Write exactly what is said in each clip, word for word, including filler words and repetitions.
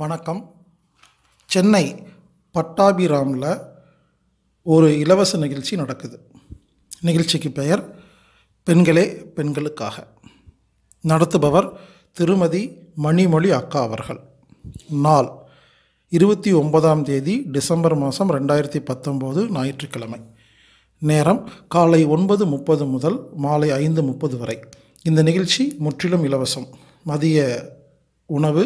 வணக்கம். சென்னை பட்டாபிராமில் ஒரு இலவச நிகழ்ச்சி நடக்குது. நிகழ்ச்சிக்கு பெயர் பெண்களே பெண்களுக்காக. நடத்துபவர் திருமதி மணிமொழி அக்கா அவர்கள். நாள் இருபத்தி ஒன்பதாம் தேதி டிசம்பர் மாதம் ரெண்டாயிரத்தி பத்தொம்போது ஞாயிற்றுக்கிழமை. நேரம் காலை ஒன்பது முப்பது முதல் மாலை ஐந்து முப்பது வரை. இந்த நிகழ்ச்சி முற்றிலும் இலவசம். மதிய உணவு,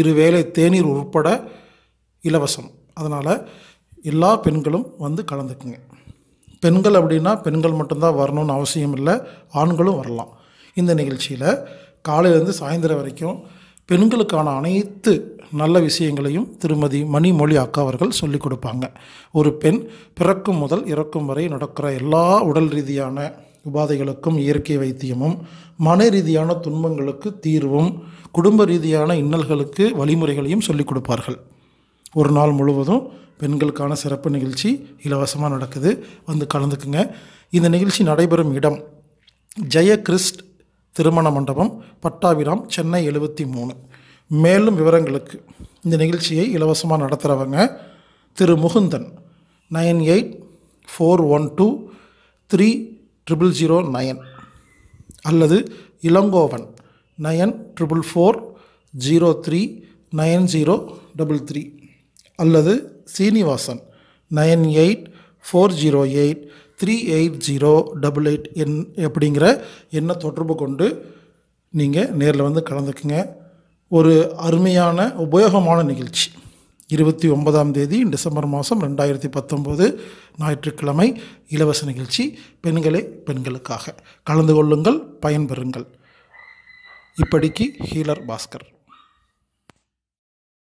இருவேளை தேநீர் உட்பட இலவசம். அதனால் எல்லா பெண்களும் வந்து கலந்துக்குங்க. பெண்கள் அப்படின்னா பெண்கள் மட்டும்தான் வரணும்னு அவசியம் இல்லை, ஆண்களும் வரலாம். இந்த நிகழ்ச்சியில் காலையிலேருந்து சாயந்தரம் வரைக்கும் பெண்களுக்கான அனைத்து நல்ல விஷயங்களையும் திருமதி மணிமொழி அக்கா அவர்கள் சொல்லிக் கொடுப்பாங்க. ஒரு பெண் பிறக்கும் முதல் இறக்கும் வரை நடக்கிற எல்லா உடல் ரீதியான உபாதைகளுக்கும் இயற்கை வைத்தியமும், மன ரீதியான துன்பங்களுக்கு தீர்வும், குடும்ப ரீதியான இன்னல்களுக்கு வழிமுறைகளையும் சொல்லிக் கொடுப்பார்கள். ஒரு நாள் முழுவதும் பெண்களுக்கான சிறப்பு நிகழ்ச்சி இலவசமாக நடக்குது. வந்து கலந்துக்குங்க. இந்த நிகழ்ச்சி நடைபெறும் இடம் ஜெயகிறிஸ்ட் திருமண மண்டபம், பட்டாபிராம், சென்னை எழுபத்தி மூணு. மேலும் விவரங்களுக்கு இந்த நிகழ்ச்சியை இலவசமாக நடத்துகிறவங்க Thiru Mukundan, nine eight four one two three triple zero nine, அல்லது Ilangovan nine triple four zero three nine zero double three, அல்லது Srinivasan nine eight four zero eight three eight zero double eight, என் அப்படிங்கிற எண்ணை தொடர்பு கொண்டு நீங்கள் நேரில் வந்து கலந்துக்குங்க. ஒரு அருமையான உபயோகமான நிகழ்ச்சி. இருபத்தி ஒன்பதாம் தேதி டிசம்பர் மாதம் ரெண்டாயிரத்தி பத்தொம்போது ஞாயிற்றுக்கிழமை இலவச நிகழ்ச்சி பெண்களே பெண்களுக்காக. கலந்து கொள்ளுங்கள், பயன்பெறுங்கள். இப்படிக்கு ஹீலர் பாஸ்கர்.